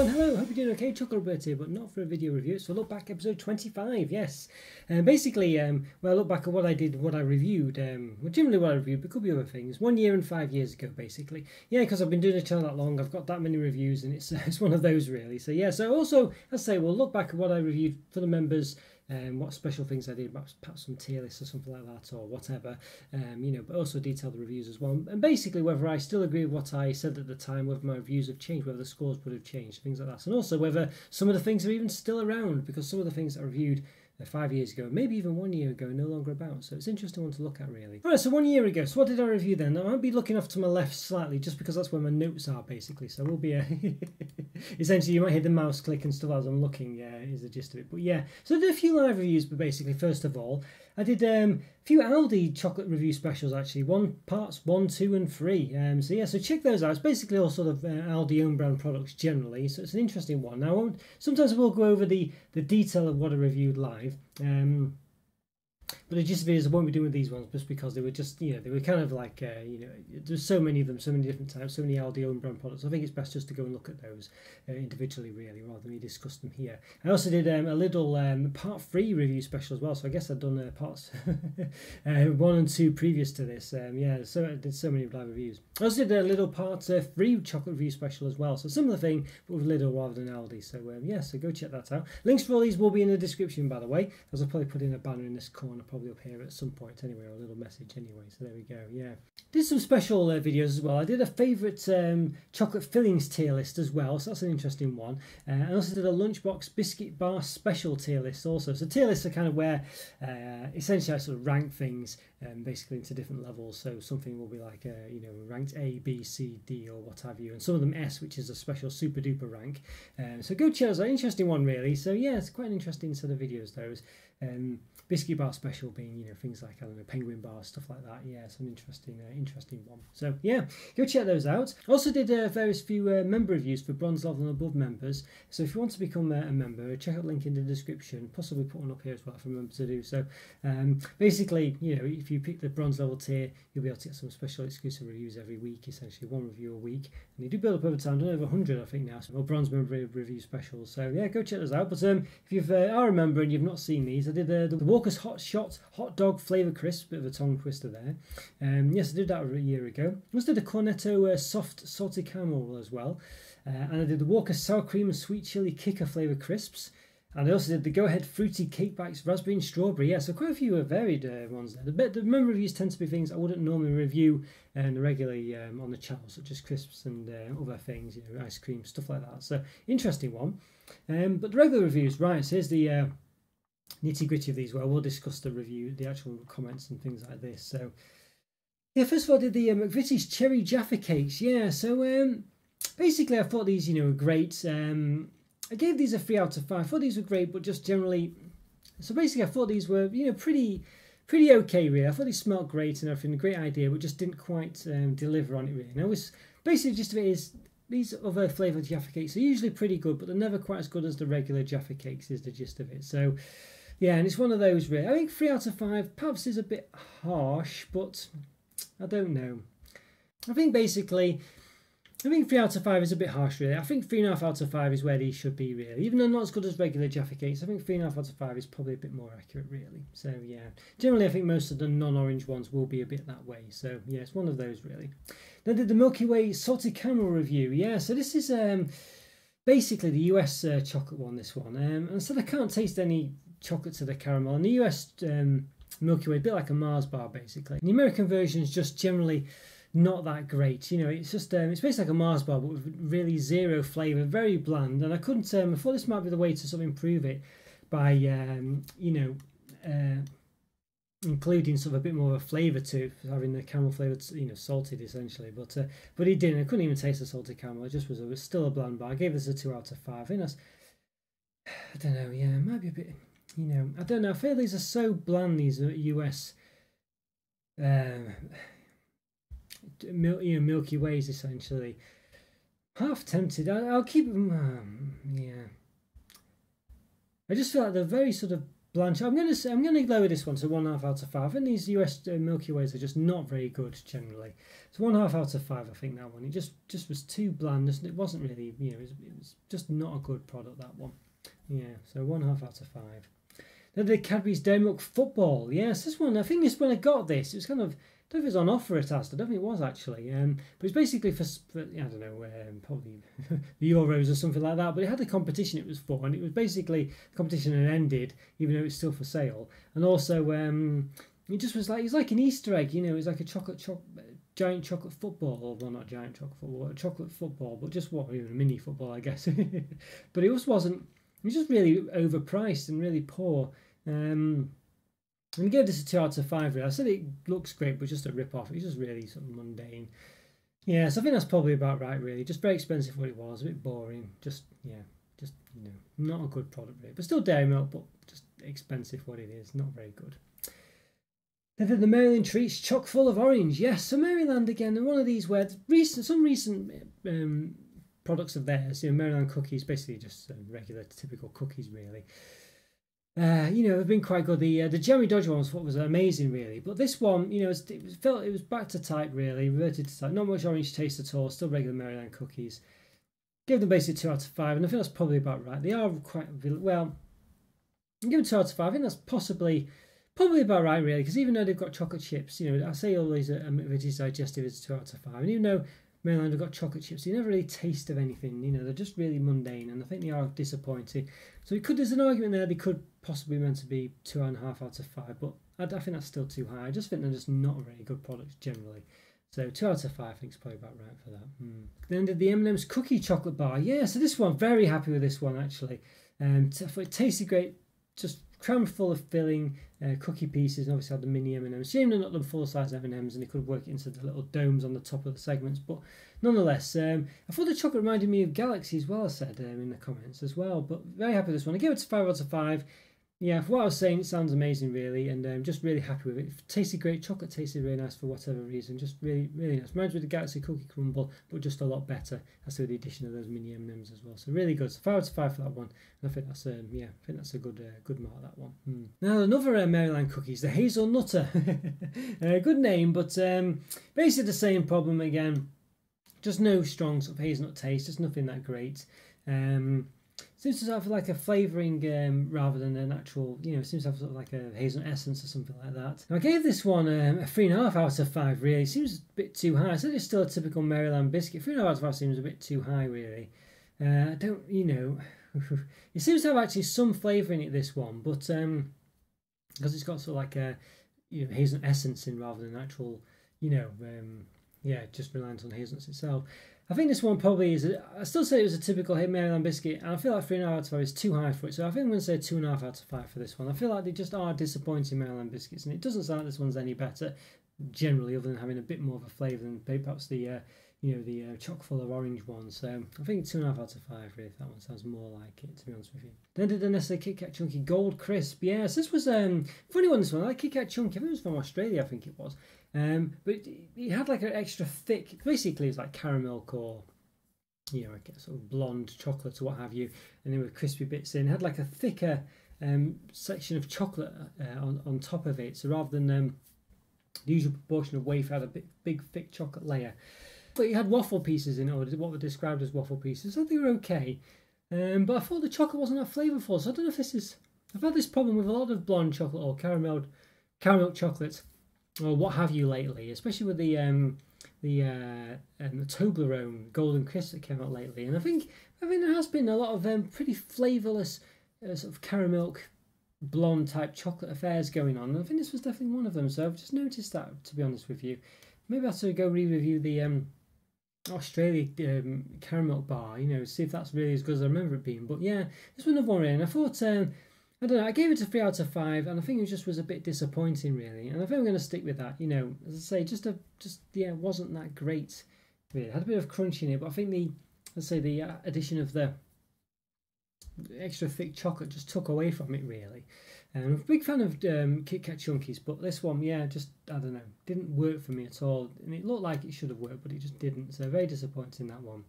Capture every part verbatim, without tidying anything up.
everyone, hello, hope you're doing okay. Chocolo Roberto, but not for a video review, so look back episode twenty-five, yes. And um, basically, um, well, I look back at what I did, what I reviewed, um, well, generally what I reviewed, but could be other things, one year and five years ago, basically. Yeah, because I've been doing the channel that long, I've got that many reviews, and it's, uh, it's one of those, really. So yeah, so also, as I say, we'll look back at what I reviewed for the members, and um, what special things I did, perhaps, perhaps some tier lists or something like that, or whatever, um, you know, but also detail the reviews as well, and basically whether I still agree with what I said at the time, whether my reviews have changed, whether the scores would have changed, things like that, and also whether some of the things are even still around, because some of the things I reviewed five years ago, maybe even one year ago, no longer about, so it's an interesting one to look at, really. Alright, so one year ago, so what did I review then? I might be looking off to my left slightly, just because that's where my notes are, basically, so we'll be, a essentially you might hear the mouse click and stuff as I'm looking, yeah, is the gist of it, but yeah, so I did a few live reviews, but basically, first of all, I did um, a few Aldi chocolate review specials, actually, one parts one, two, and three, um, so yeah, so check those out. It's basically all sort of uh, Aldi own brand products generally, so it's an interesting one. Now, I won't, sometimes we'll go over the, the detail of what I reviewed live, Um, but the gist of it is I won't be doing these ones just because they were just, you know, they were kind of like, uh, you know, there's so many of them, so many different types, so many Aldi own brand products. I think it's best just to go and look at those uh, individually, really, rather than me discuss them here. I also did um, a little um, part three review special as well, so I guess I've done uh, parts uh, one and two previous to this. Um, yeah, so I did so many live reviews. I also did a little part uh, three chocolate review special as well, so similar thing, but with Lidl rather than Aldi. So um, yeah, so go check that out. Links for all these will be in the description, by the way, as I'll probably put in a banner in this corner, probably up here at some point anyway, or a little message anyway, so there we go. Yeah, did some special uh, videos as well. I did a favourite um, chocolate fillings tier list as well, so that's an interesting one, uh, and also did a lunchbox biscuit bar special tier list also. So tier lists are kind of where uh, essentially I sort of rank things um, basically into different levels, so something will be like uh, you know, ranked A, B, C, D or what have you, and some of them S, which is a special super duper rank, um, so go check those out. Interesting one, really. So yeah, it's quite an interesting set of videos, those um, biscuit bar special being, you know, things like, I don't know, Penguin bars, stuff like that. Yeah, it's an interesting uh, interesting one, so yeah, go check those out. I also did uh, various few uh, member reviews for bronze level and above members, so if you want to become uh, a member, check out the link in the description, possibly put one up here as well if I remember to do so. Um, basically, you know, if you pick the bronze level tier, you'll be able to get some special exclusive reviews every week, essentially one review a week, and they do build up over time, done over one hundred I think now, so bronze member review specials, so yeah, go check those out. But um, if you uh, are a member and you've not seen these, I did uh, the Walkers Hot Shot Hot Dog Flavour Crisp, bit of a tongue twister there. Um, yes, I did that a year ago. I also did a Cornetto uh, Soft Salted Caramel as well. Uh, and I did the Walker's Sour Cream and Sweet Chili Kicker Flavour Crisps. And I also did the Go Ahead Fruity Cake Bites Raspberry and Strawberry. Yeah, so quite a few varied uh, ones there. The, the member reviews tend to be things I wouldn't normally review um, regularly um, on the channel, such as crisps and uh, other things, you know, ice cream, stuff like that. So, interesting one. Um, but the regular reviews, right, so here's the... Uh, nitty-gritty of these. Well, we'll discuss the review, the actual comments and things like this. So yeah, first of all, I did the uh, McVitie's Cherry Jaffa Cakes. Yeah, so um basically I thought these, you know, were great. um I gave these a three out of five. I thought these were great, but just generally, so basically I thought these were, you know, pretty pretty okay, really. I thought they smelled great and everything, a great idea, but just didn't quite um, deliver on it, really. And I was basically just a bit is these other flavoured Jaffa Cakes are usually pretty good, but they're never quite as good as the regular Jaffa Cakes, is the gist of it. So yeah, and it's one of those, really. I think three out of five perhaps is a bit harsh, but I don't know. I think basically, I think three out of five is a bit harsh, really. I think three and a half out of five is where these should be, really. Even though not as good as regular Jaffa Cakes, I think three and a half out of five is probably a bit more accurate, really. So yeah, generally I think most of the non-orange ones will be a bit that way. So yeah, it's one of those, really. Then did the Milky Way Salted Caramel review. Yeah, so this is um basically the U S uh, chocolate one. This one, um, and so I can't taste any chocolate to the caramel. In the U S um, Milky Way, a bit like a Mars bar, basically. And the American version is just generally not that great. You know, it's just um, it's basically like a Mars bar, but with really zero flavour, very bland. And I couldn't. Um, I thought this might be the way to sort of improve it by um, you know. Uh, including sort of a bit more of a flavour to having the caramel flavour, you know, salted essentially, but uh, but it didn't. I couldn't even taste the salted caramel. It just was, it was still a bland bar. I gave this a two out of five. I think that's, I don't know, yeah, it might be a bit, you know, I don't know. I feel these are so bland, these U S um, mil, you know, Milky Ways essentially. Half tempted. I, I'll keep them. Um, yeah, I just feel like they're very sort of Blanche, I'm gonna I'm gonna lower this one to one and a half out of five. And these U S uh, Milky Ways are just not very good generally. So one and a half out of five, I think that one. It just just was too bland. It wasn't really, you know, it was, it was just not a good product, that one. Yeah. So one and a half out of five. Then the Cadbury's Dairy Milk Football. Yes, this one. I think this when I got this, it was kind of. I don't know if it was on offer at Astor. I don't think it was actually, um, but it's basically for, for I don't know, um, probably the Euros or something like that. But it had a competition it was for, and it was basically the competition had ended, even though it's still for sale. And also, um, it just was like it was like an Easter egg, you know. It was like a chocolate, cho giant chocolate football, well not giant chocolate football, a chocolate football, but just what, even a mini football, I guess. But it also wasn't. It was just really overpriced and really poor. Um, I'm going to give this a two out of five really. I said it looks great, but just a rip-off. It's just really sort of mundane. Yeah, so I think that's probably about right, really. Just very expensive for what it was, a bit boring. Just, yeah, just, you know, not a good product, really. But still dairy milk, but just expensive for what it is. Not very good. Then the Maryland treats, chock full of orange. Yes, so Maryland again, one of these where recent, some recent um, products of theirs, you know, Maryland cookies, basically just um, regular, typical cookies, really. Uh, you know, they've been quite good. The uh, the Jeremy Dodger one was what was amazing, really. But this one, you know, it was felt it was back to type, really, reverted to type. Not much orange taste at all. Still regular Maryland cookies. Give them basically two out of five, and I think that's probably about right. They are quite well. Give them two out of five. I think that's possibly probably about right, really, because even though they've got chocolate chips, you know, I say all these uh, McVitie's digestive is two out of five, and even though Maryland have got chocolate chips, so you never really taste of anything, you know, they're just really mundane, and I think they are disappointing. So you could, there's an argument there, they could possibly meant to be two and a half out of five, but I, I think that's still too high. I just think they're just not really good products generally. So two out of five I think is probably about right for that. Mm. Then did the M and M's Cookie Chocolate Bar. Yeah, so this one, very happy with this one actually. Um, it tasted great, just crammed full of filling, uh, cookie pieces, and obviously had the mini M and Ms. Shame they're not the full-size M and Ms, and they could work it into the little domes on the top of the segments, but nonetheless, um, I thought the chocolate reminded me of Galaxy as well, I said um, in the comments as well, but very happy with this one. I gave it to five out of five. Yeah, for what I was saying, it sounds amazing, really, and I'm um, just really happy with it. It tasted great. Chocolate tasted really nice for whatever reason. Just really, really nice. Reminds me of the Galaxy Cookie Crumble, but just a lot better. That's with the addition of those mini M and Ms as well. So really good. So five out of five for that one. And I think that's um, yeah, I think that's a good, uh, good mark, that one. Hmm. Now another uh, Maryland cookies, the Hazelnutter. uh, good name, but um, basically the same problem again. Just no strong sort of hazelnut taste. Just nothing that great. Um, Seems to have like a flavouring um, rather than an actual, you know, it seems to have sort of like a hazelnut essence or something like that. Now I gave this one um, a three and a half out of five, really. It seems a bit too high. I said it's still a typical Maryland biscuit. Three and a half out of five seems a bit too high, really. Uh, I don't, you know, it seems to have actually some flavour in it, this one, but um, because it's got sort of like a, you know, hazelnut essence in rather than actual, you know, um, yeah, just reliant on hazelnuts itself. I think this one probably is, a, I still say it was a typical Maryland biscuit, and I feel like three and a half out of five is too high for it, so I think I'm going to say two and a half out of five for this one. I feel like they just are disappointing Maryland biscuits, and it doesn't sound like this one's any better, generally, other than having a bit more of a flavour than perhaps the, uh, you know, the uh, chock full of orange one. So I think two and a half out of five, really, that one sounds more like it, to be honest with you. Then did the Nestle Kit Kat Chunky Gold Crisp. Yes, this was a um, funny one, this one. I like Kit Kat Chunky, I think it was from Australia, I think it was. Um, but it, it had like an extra thick, basically it's like caramel or, you know, like sort of blonde chocolate or what have you, and there were crispy bits in. It had like a thicker um, section of chocolate uh, on, on top of it, so rather than um, the usual proportion of wafer, had a big, big thick chocolate layer. But it had waffle pieces in it, or what were described as waffle pieces, so they were okay. Um, but I thought the chocolate wasn't that flavourful, so I don't know if this is... I've had this problem with a lot of blonde chocolate or caramel, caramel chocolate, or what have you lately, especially with the um, the, uh, um, the Toblerone Golden Crisp that came out lately, and I think I think there has been a lot of um, pretty flavourless uh, sort of caramel blonde type chocolate affairs going on, and I think this was definitely one of them. So I've just noticed that, to be honest with you. Maybe I have to go re-review the um, Australia um, caramel bar, you know, see if that's really as good as I remember it being. But yeah, this was another one, and I thought. Um, I don't know, I gave it a three out of five, and I think it just was a bit disappointing, really. And I think I'm going to stick with that, you know. As I say, just, a, just yeah, it wasn't that great, really. It had a bit of crunch in it, but I think the, let's say, the addition of the extra thick chocolate just took away from it, really. And I'm a big fan of um, Kit Kat Chunkies, but this one, yeah, just, I don't know, didn't work for me at all. And it looked like it should have worked, but it just didn't. So very disappointing, that one.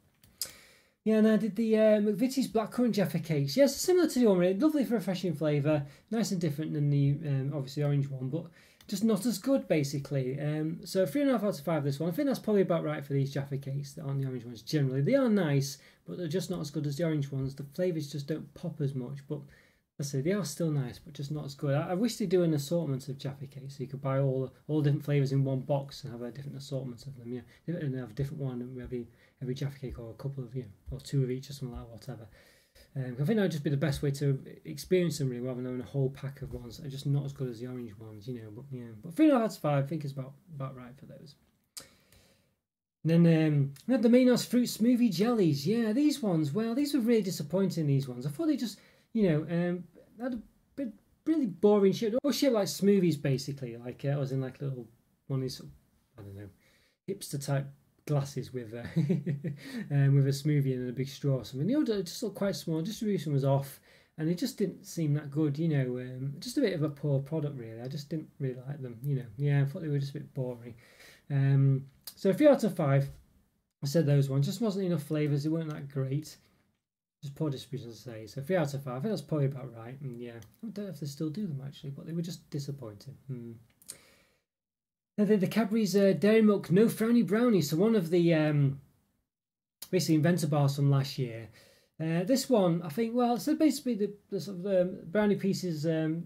Yeah, and I did the uh, McVitie's Blackcurrant Jaffa Cakes. Yes, similar to the orange, lovely for a refreshing flavour, nice and different than the um, obviously orange one, but just not as good basically. Um, so three and a half out of five this one. I think that's probably about right for these Jaffa Cakes that aren't the orange ones generally. They are nice, but they're just not as good as the orange ones. The flavours just don't pop as much, but I say they are still nice, but just not as good. I, I wish they do an assortment of Jaffa Cakes, so you could buy all all different flavours in one box and have a different assortment of them. Yeah, and have a different one every every Jaffa Cake, or a couple of you know, or two of each, or something like that, whatever. Um, I think that would just be the best way to experience them, really, rather than having a whole pack of ones that are just not as good as the orange ones, you know. But yeah, but three and a half out of five, I think is about about right for those. And then um, we had the Maynards fruit smoothie jellies. Yeah, these ones. Well, these were really disappointing. These ones. I thought they just, you know, um, had a bit really boring shape. All shaped like smoothies, basically. Like uh, I was in like little one of these, sort of, I don't know, hipster type glasses with uh, um, with a smoothie and a big straw or something. The order just looked quite small. Distribution was off, and it just didn't seem that good. You know, um, just a bit of a poor product, really. I just didn't really like them. You know, yeah, I thought they were just a bit boring. Um, so three out of five. I said those ones just wasn't enough flavours. They weren't that great. Just poor distribution, as I say. So three out of five. I think that's probably about right. And yeah, I don't know if they still do them actually, but they were just disappointing. Mm. And then the Cadbury's uh, Dairy Milk No Frowny Brownie. So one of the um, basically inventor bars from last year. Uh, this one, I think. Well, so basically the, the sort of um, brownie pieces um,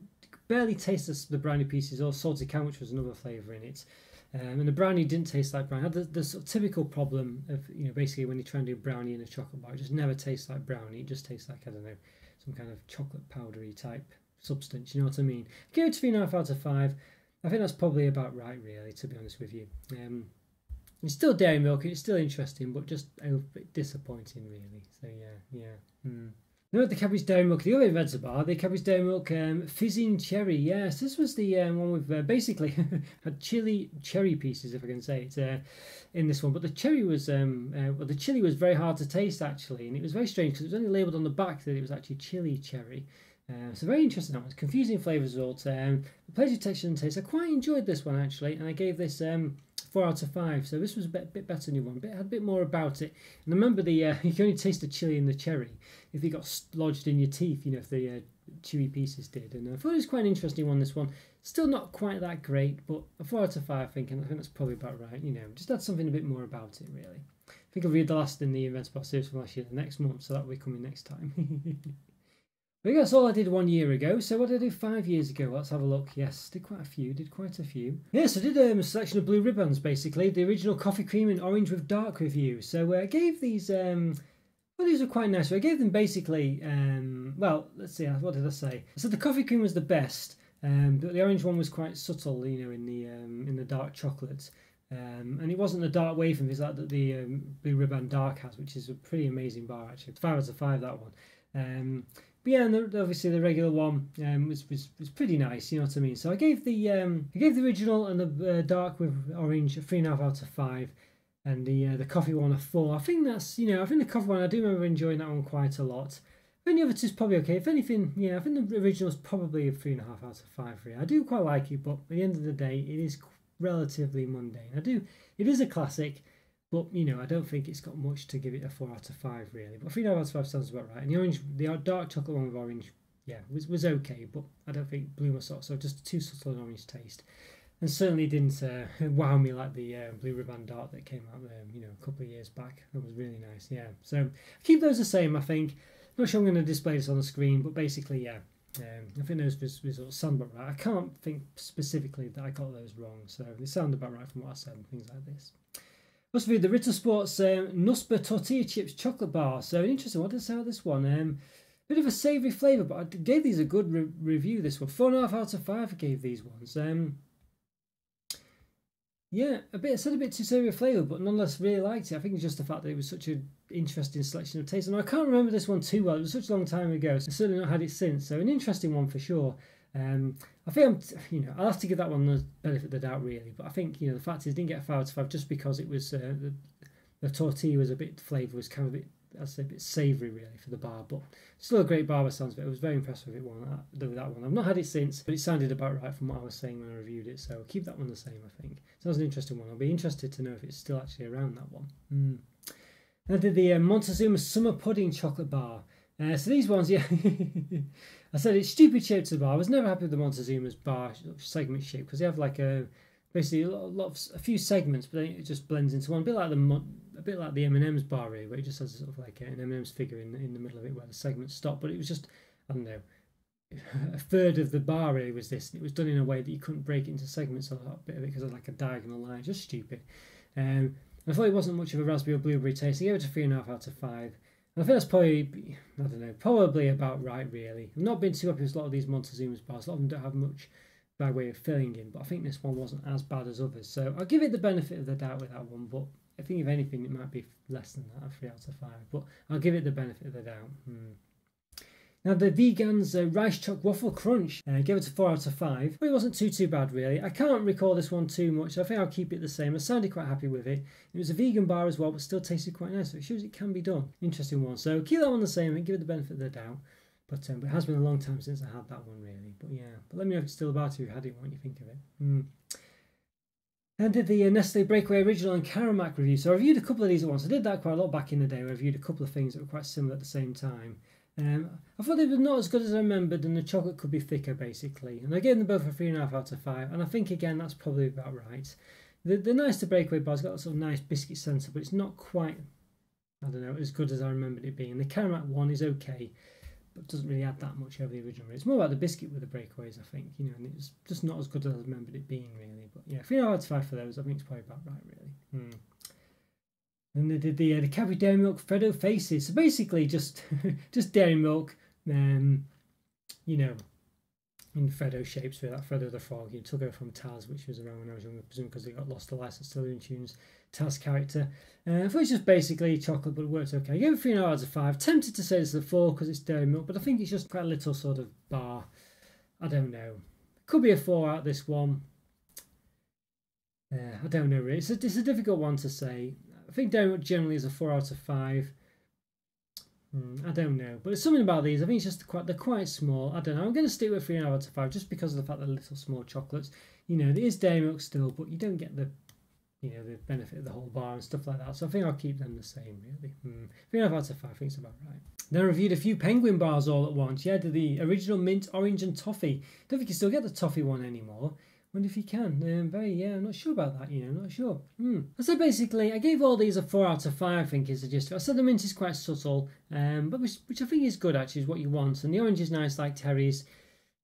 barely taste the, the brownie pieces or salted can, which was another flavour in it. Um, and the brownie didn't taste like brownie. I had the, the sort of typical problem of, you know, basically when you try and do brownie in a chocolate bar, it just never tastes like brownie. It just tastes like, I don't know, some kind of chocolate powdery type substance. You know what I mean? I gave it three and a half out of five. I think that's probably about right, really, to be honest with you. Um, it's still Dairy Milk. And it's still interesting, but just a bit disappointing, really. So yeah, yeah. Mm. No, the Cadbury's Dairy Milk, the other inventor bar, the Cadbury's Dairy Milk um, Fizzing Cherry. Yes, this was the um, one with uh, basically had chili cherry pieces, if I can say it, uh, in this one. But the cherry was, um, uh, well, the chili was very hard to taste actually, and it was very strange because it was only labelled on the back that it was actually chili cherry. Uh, so very interesting that one. Confusing flavour result. Um, the pleasure, texture, and taste. I quite enjoyed this one actually, and I gave this um, four out of five. So this was a bit, bit better than the one, but had a bit more about it. And I remember the uh, you can only taste the chili and the cherry if it got lodged in your teeth, you know, if the uh, chewy pieces did. And I thought it was quite an interesting one. This one still not quite that great, but a four out of five. I think, and I think that's probably about right. You know, just had something a bit more about it really. I think I'll read the last in the Event Spot series from last year the next month, so that will be coming next time. I think that's all I did one year ago. So what did I do five years ago? Let's have a look. Yes, did quite a few. Did quite a few. Yes, I did um, a selection of Blue Ribands, basically. The original coffee cream and orange with dark review. So uh, I gave these... Um, well, these were quite nice. So I gave them basically... Um, well, let's see. What did I say? So the coffee cream was the best. Um, but the orange one was quite subtle, you know, in the um, in the dark chocolate. Um, and it wasn't the dark wave and things like that the um, Blue Riband Dark has, which is a pretty amazing bar, actually. Five out of five, that one. Um... But yeah, and the, obviously the regular one um, was, was was pretty nice, you know what I mean. So I gave the um, I gave the original and the uh, dark with orange a three and a half out of five, and the uh, the coffee one a four. I think that's you know I think the coffee one I do remember enjoying that one quite a lot. I think the other two's probably okay. If anything, yeah, I think the original's probably a three and a half out of five for you. I do quite like it, but at the end of the day, it is relatively mundane. I do it is a classic. But, you know, I don't think it's got much to give it a four out of five, really. But three out of five sounds about right. And the orange, the dark chocolate one with orange, yeah, was was okay. But I don't think blue was so just too subtle an orange taste, and certainly didn't uh, wow me like the uh, Blue Riband Dark that came out, um, you know, a couple of years back. That was really nice, yeah. So I keep those the same, I think. Not sure I'm going to display this on the screen, but basically, yeah. Um, I think those was, was sort of sound about right. I can't think specifically that I got those wrong, so they sound about right from what I said and things like this. Must be the Ritter Sport's um, Knusper Tortilla Chips Chocolate Bar. So an interesting one. I didn't say about this one. Um, bit of a savoury flavour, but I gave these a good re review. This one, four and a half out of five. I gave these ones. Um, yeah, a bit. I said a bit too savoury flavour, but nonetheless really liked it. I think it's just the fact that it was such an interesting selection of taste. And I can't remember this one too well. It was such a long time ago. So I've certainly not had it since. So an interesting one for sure. Um, I think I'm, t you know, I'll have to give that one the benefit of the doubt, really. But I think, you know, the fact is, it didn't get a five out of five just because it was uh, the, the tortilla was a bit flavour was kind of a bit, I'd say, a bit savoury, really, for the bar. But still a great bar, by sounds of it. I was very impressed with it one that, that one. I've not had it since, but it sounded about right from what I was saying when I reviewed it. So I'll keep that one the same, I think. So that was an interesting one. I'll be interested to know if it's still actually around that one. Mm. Then I did the uh, Montezuma's Summer Pudding Chocolate Bar. Uh, so these ones, yeah, I said it's stupid shaped to the bar. I was never happy with the Montezuma's bar segment shape because they have like a basically a lot of a few segments, but then it just blends into one. A bit like the a bit like the M and M's bar here, where it just has sort of like an M and M's figure in in the middle of it where the segments stop. But it was just, I don't know, a third of the bar really was this, and it was done in a way that you couldn't break it into segments a lot bit of it because of like a diagonal line. Just stupid. Um, I thought it wasn't much of a raspberry or blueberry taste. I gave it a three and a half out of five. And I think that's probably, I don't know, probably about right really. I've not been too happy with a lot of these Montezuma's bars. A lot of them don't have much by way of filling in, but I think this one wasn't as bad as others. So I'll give it the benefit of the doubt with that one, but I think if anything it might be less than that, a three out of five. But I'll give it the benefit of the doubt. Hmm. Now the Veganz uh, Rice Choc Waffle Crunch, uh, gave it a four out of five, but it wasn't too too bad really. I can't recall this one too much, so I think I'll keep it the same. I sounded quite happy with it. It was a vegan bar as well, but still tasted quite nice, so it shows it can be done. Interesting one, so keep that one the same and give it the benefit of the doubt. But, um, but it has been a long time since I had that one really, but yeah. But let me know if it's still about it, if you had it, what you think of it. Mm. And did the uh, Nestle Breakaway Original and Caramac review, so I reviewed a couple of these at once. I did that quite a lot back in the day, where I reviewed a couple of things that were quite similar at the same time. Um, I thought they were not as good as I remembered, and the chocolate could be thicker basically, and I gave them both a three and a half out of five, and I think again that's probably about right. They're, they're nice to Breakaway bars, got that sort of nice biscuit centre, but it's not quite, I don't know, as good as I remembered it being. The Caramac one is okay, but doesn't really add that much over the original. It's more about the biscuit with the Breakaways, I think, you know, and it's just not as good as I remembered it being really. But yeah, three and a half out of five for those. I think it's probably about right really. Hmm. And they did the uh, the Cadbury Dairy Milk Freddo Faces. So basically just just Dairy Milk, um, you know, in Freddo shapes with that Freddo the Frog. You took over from Taz, which was around when I was young, I presume, because they got lost the license to Looney Tunes Taz character. Uh, I thought it was just basically chocolate, but it worked okay. I gave it three and a half out of five. Tempted to say this is a four because it's Dairy Milk, but I think it's just quite a little sort of bar. I don't know. Could be a four out of this one. Uh, I don't know really. It's a, it's a difficult one to say. I think Dairy Milk generally is a four out of five. Mm, I don't know, but it's something about these. I think it's just quite they're quite small. I don't know. I'm going to stick with three and a half out of five just because of the fact that little small chocolates. You know, there is Dairy Milk still, but you don't get the, you know, the benefit of the whole bar and stuff like that. So I think I'll keep them the same really. Mm, three and a half out of five. I think it's about right. Then I reviewed a few Penguin bars all at once. Yeah, I did the original mint, orange, and toffee. Don't think you can still get the toffee one anymore. Wonder if you can. Um, very, yeah, I'm not sure about that, you know, not sure. Hmm. So basically, I gave all these a four out of five, I think is the gist. I said the mint is quite subtle, um, but which, which I think is good, actually, is what you want. And the orange is nice, like Terry's.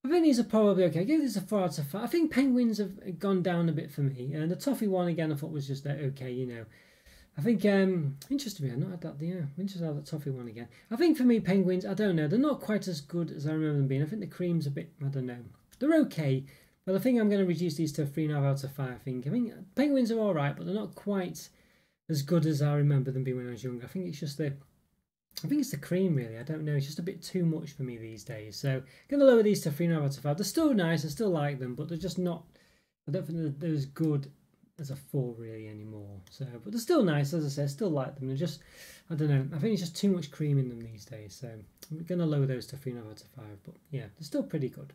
I think these are probably okay. I gave these a four out of five. I think Penguins have gone down a bit for me. And the toffee one, again, I thought was just that okay, you know. I think, um, interesting, I've not had that, yeah, interesting how that toffee one again. I think for me, Penguins, I don't know, they're not quite as good as I remember them being. I think the cream's a bit, I don't know, they're okay. Well, I think I'm going to reduce these to a three and a half out of five, I think. I mean, Penguins are alright, but they're not quite as good as I remember them being when I was younger. I think it's just the... I think it's the cream, really. I don't know. It's just a bit too much for me these days. So, I'm going to lower these to three and a half out of five. They're still nice. I still like them, but they're just not... I don't think they're, they're as good as a four, really, anymore. So, but they're still nice, as I said. I still like them. They're just... I don't know. I think it's just too much cream in them these days. So, I'm going to lower those to three and a half out of five. But, yeah, they're still pretty good.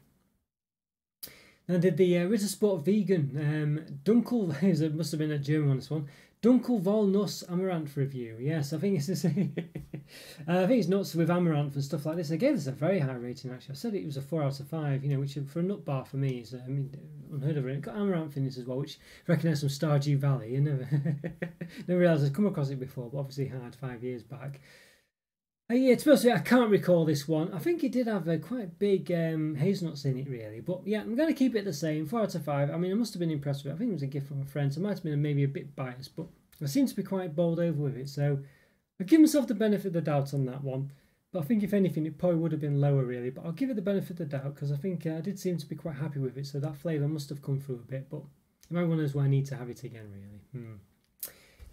And I did the uh, Ritter Sport Vegan, um, Dunkel, it must have been a German on this one, Dunkel Vol Nuss Amaranth review. Yes, I think it's the uh, I think it's nuts with amaranth and stuff like this. I gave this a very high rating, actually. I said it was a four out of five, you know, which for a nut bar for me is, uh, I mean, unheard of it. It got amaranth in this as well, which I recognise from Stardew Valley. I never, never realised I'd come across it before, but obviously had five years back. Uh, yeah, to be honest with you, I can't recall this one. I think it did have uh, quite big um, hazelnuts in it, really. But yeah, I'm going to keep it the same, four out of five. I mean, I must have been impressed with it. I think it was a gift from a friend, so I might have been maybe a bit biased, but I seem to be quite bowled over with it. So I give myself the benefit of the doubt on that one. But I think, if anything, it probably would have been lower, really. But I'll give it the benefit of the doubt, because I think uh, I did seem to be quite happy with it. So that flavour must have come through a bit. But everyone knows where I need to have it again, really. Hmm.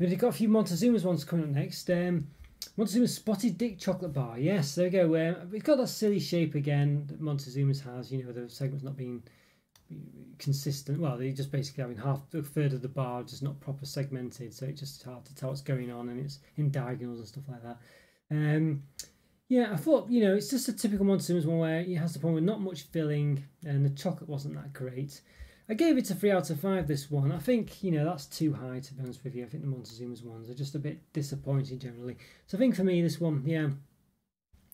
And we've got a few Montezuma's ones coming up next. Um... Montezuma's Spotted Dick Chocolate Bar. Yes, there we go. Um, it's got that silly shape again that Montezuma's has, you know, the segment's not being consistent. Well, they're just basically having half, a third of the bar just not proper segmented, so it's just hard to tell what's going on, and it's in diagonals and stuff like that. Um, yeah, I thought, you know, it's just a typical Montezuma's one where it has the problem with not much filling, and the chocolate wasn't that great. I gave it a three out of five, this one. I think, you know, that's too high, to be honest with you. I think the Montezuma's ones are just a bit disappointing generally. So I think for me, this one, yeah,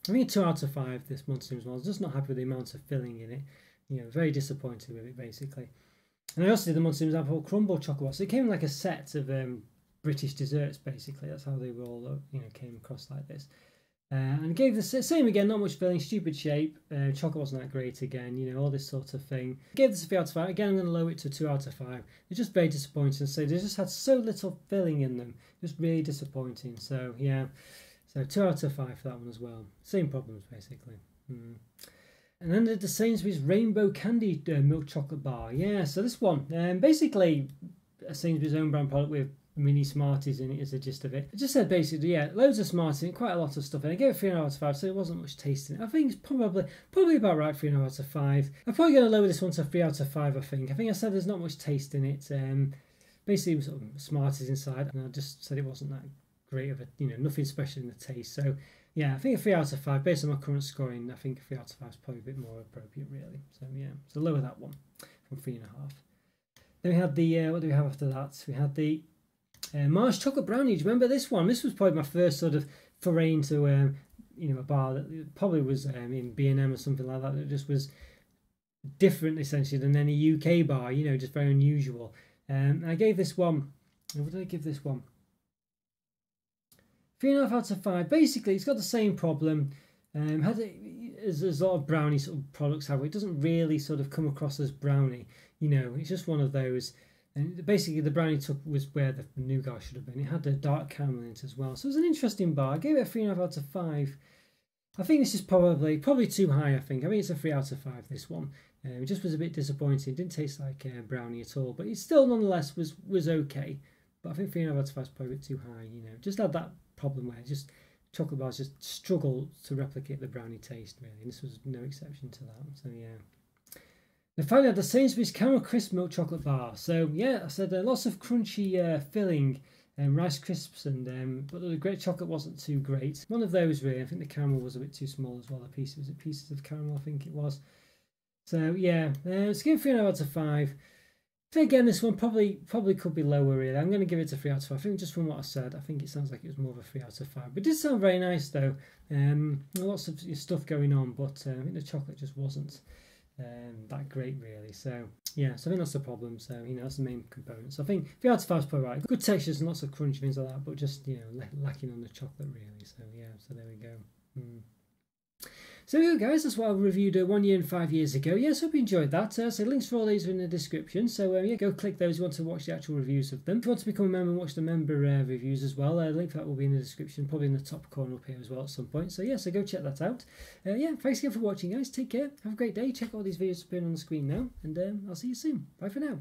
I think a two out of five, this Montezuma's one. I was just not happy with the amount of filling in it. You know, very disappointed with it, basically. And I also did the Montezuma's apple crumble chocolate. So it came in like a set of um, British desserts, basically. That's how they were all, you know, came across like this. Uh, and gave the same again, not much filling, stupid shape, uh, chocolate wasn't that great again, you know, all this sort of thing. Gave this a three out of five, again I'm going to lower it to a two out of five. They're just very disappointing, so they just had so little filling in them, just really disappointing. So yeah, so two out of five for that one as well, same problems basically. Mm. And then the Sainsbury's Rainbow Candy uh, Milk Chocolate Bar, yeah, so this one, um, basically a Sainsbury's own brand product with mini Smarties in it is the gist of it. It just said basically, yeah, loads of Smarties and quite a lot of stuff, and I gave it three and a half out of five, so it wasn't much taste in it. I think it's probably probably about right, three and a half out of five. I'm probably going to lower this one to three out of five, I think. I think I said there's not much taste in it. Um, basically, it was sort of Smarties inside, and I just said it wasn't that great of a, you know, nothing special in the taste. So, yeah, I think a three out of five, based on my current scoring, I think a three out of five is probably a bit more appropriate, really. So, yeah, so lower that one from three and a half. Then we had the, uh, what do we have after that? We had the Uh, Mars chocolate brownie. Do you remember this one? This was probably my first sort of foray into um, you know, a bar that probably was um, in B and M or something like that. It just was different essentially than any U K bar, you know, just very unusual. Um, and I gave this one, what did I give this one? Three and a half out of five. Basically, it's got the same problem. Um, had it, as a lot of brownie sort of products have, it doesn't really sort of come across as brownie. You know, it's just one of those. And basically the brownie took was where the nougat should have been. It had the dark caramel in it as well. So it was an interesting bar. I gave it a three and a half out of five. I think this is probably probably too high, I think. I mean, it's a three out of five, this one. Um, it just was a bit disappointing. It didn't taste like uh, brownie at all. But it still, nonetheless, was was okay. But I think three and a half out of five is probably a bit too high, you know. Just had that problem where just chocolate bars just struggle to replicate the brownie taste, really. And this was no exception to that. So, yeah. And finally, I had the Sainsbury's Caramel Crisp Milk Chocolate Bar. So, yeah, I said uh, lots of crunchy uh, filling and um, Rice Crisps, and um, but the great chocolate wasn't too great. One of those, really. I think the caramel was a bit too small as well. The piece was it pieces of caramel, I think it was. So, yeah, uh, it's giving three and a half out of five. So, again, this one probably probably could be lower, really. I'm going to give it a three out of five. I think just from what I said, I think it sounds like it was more of a three out of five. But it did sound very nice, though. Um, lots of stuff going on, but uh, I think the chocolate just wasn't Um, that great, really. So yeah, so I think that's the problem. So, you know, that's the main component. So I think the out of five is probably right. Good textures and lots of crunchy things like that, but just, you know, lacking on the chocolate, really. So yeah, so there we go. Mm. So there you go, guys, that's what I reviewed uh, one year and five years ago. Yes, hope you enjoyed that. Uh, so links for all these are in the description. So uh, yeah, go click those if you want to watch the actual reviews of them. If you want to become a member and watch the member uh, reviews as well, uh, link for that will be in the description, probably in the top corner up here as well at some point. So yeah, so go check that out. Uh, yeah, thanks again for watching, guys. Take care. Have a great day. Check all these videos appearing on the screen now. And um, I'll see you soon. Bye for now.